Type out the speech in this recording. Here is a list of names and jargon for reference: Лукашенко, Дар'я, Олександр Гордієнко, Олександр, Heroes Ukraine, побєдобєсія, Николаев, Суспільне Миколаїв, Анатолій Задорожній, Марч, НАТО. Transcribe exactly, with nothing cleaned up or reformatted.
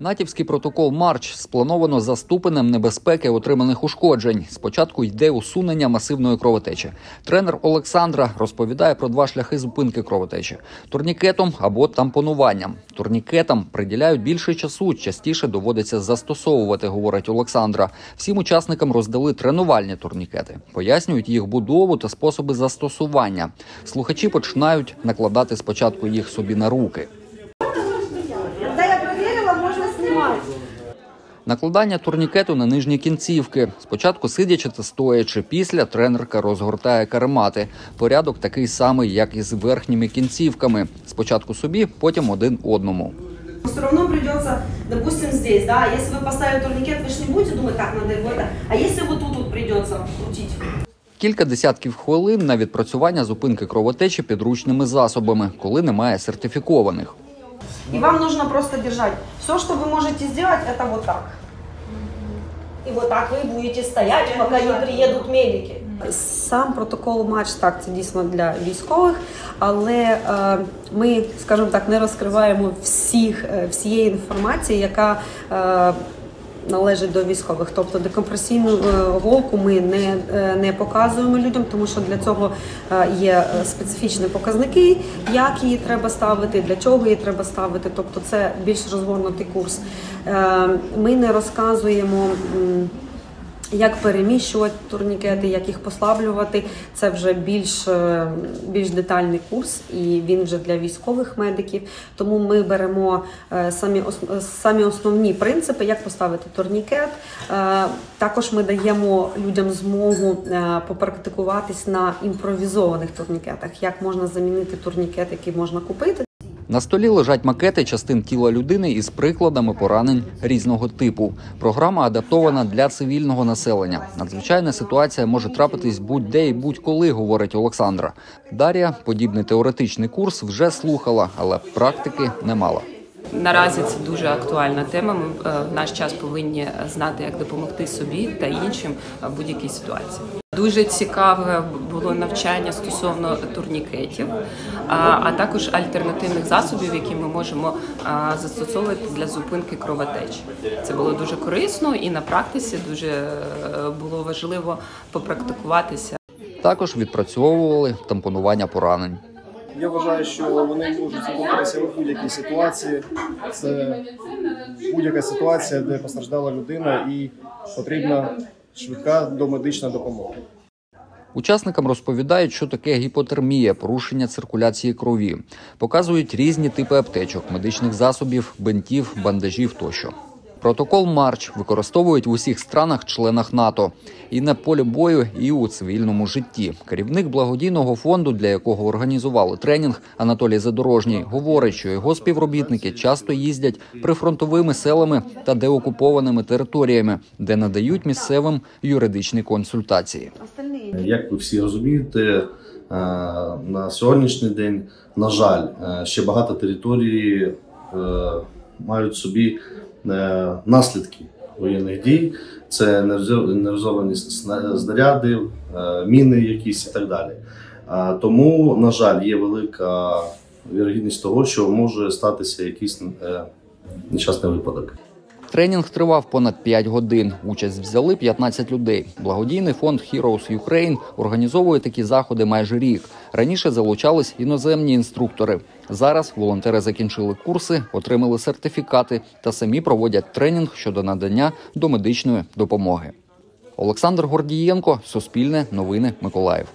Натівський протокол «Марч» сплановано за ступенем небезпеки отриманих ушкоджень. Спочатку йде усунення масивної кровотечі. Тренер Олександра розповідає про два шляхи зупинки кровотечі – турнікетом або тампонуванням. Турнікетам приділяють більше часу, частіше доводиться застосовувати, говорить Олександра. Всім учасникам роздали тренувальні турнікети, пояснюють їх будову та способи застосування. Слухачі починають накладати спочатку їх собі на руки. Накладання турнікету на нижні кінцівки. Спочатку сидячи та стоячи, після тренерка розгортає каремати. Порядок такий самий, як і з верхніми кінцівками. Спочатку собі, потім один одному. Все одно прийдеться, допустим, здесь, да? Якщо ви поставите турнікет, ви ж не будете думати, як треба його, а якщо ви тут, тут прийдеться крутити. Кілька десятків хвилин на відпрацювання зупинки кровотечі підручними засобами, коли немає сертифікованих. И вам нужно просто держать. Все, что вы можете сделать, это вот так. И вот так вы будете стоять, пока не приедут медики. Сам протокол «Матч» – так, це дійсно для військових, але е, ми, скажімо так, не розкриваємо всіх, всієї інформації, яка е, належить до військових. Тобто декомпресійну голку ми не, не показуємо людям, тому що для цього є специфічні показники, як її треба ставити, для чого її треба ставити. Тобто це більш розгорнутий курс. Ми не розказуємо, як переміщувати турнікети, як їх послаблювати. Це вже більш, більш детальний курс, і він вже для військових медиків. Тому ми беремо самі, самі основні принципи, як поставити турнікет. Також ми даємо людям змогу попрактикуватись на імпровізованих турнікетах, як можна замінити турнікет, який можна купити. На столі лежать макети частин тіла людини із прикладами поранень різного типу. Програма адаптована для цивільного населення. Надзвичайна ситуація може трапитись будь-де і будь-коли, говорить Олександра. Дар'я подібний теоретичний курс вже слухала, але практики не мала. Наразі це дуже актуальна тема. Ми в наш час повинні знати, як допомогти собі та іншим в будь-якій ситуації. Дуже цікаве було навчання стосовно турнікетів, а також альтернативних засобів, які ми можемо застосовувати для зупинки кровотечі. Це було дуже корисно і на практиці дуже було важливо попрактикуватися. Також відпрацьовували тампонування поранень. Я вважаю, що вони можуть запитатися в будь-якій ситуації. Це будь-яка ситуація, де постраждала людина і потрібна швидка домедична допомога. Учасникам розповідають, що таке гіпотермія, порушення циркуляції крові. Показують різні типи аптечок, медичних засобів, бинтів, бандажів тощо. Протокол «Марч» використовують в усіх странах-членах НАТО. І на полі бою, і у цивільному житті. Керівник благодійного фонду, для якого організували тренінг, Анатолій Задорожній, говорить, що його співробітники часто їздять прифронтовими селами та деокупованими територіями, де надають місцевим юридичні консультації. Як ви всі розумієте, на сьогоднішній день, на жаль, ще багато територій мають собі наслідки воєнних дій, це нерозовані снаряди, міни якісь і так далі. Тому, на жаль, є велика вірогідність того, що може статися якийсь нещасний випадок. Тренінг тривав понад п'ять годин. Участь взяли п'ятнадцять людей. Благодійний фонд Heroes Ukraine організовує такі заходи майже рік. Раніше залучались іноземні інструктори. Зараз волонтери закінчили курси, отримали сертифікати та самі проводять тренінг щодо надання домедичної допомоги. Олександр Гордієнко, Суспільне, Новини, Миколаїв.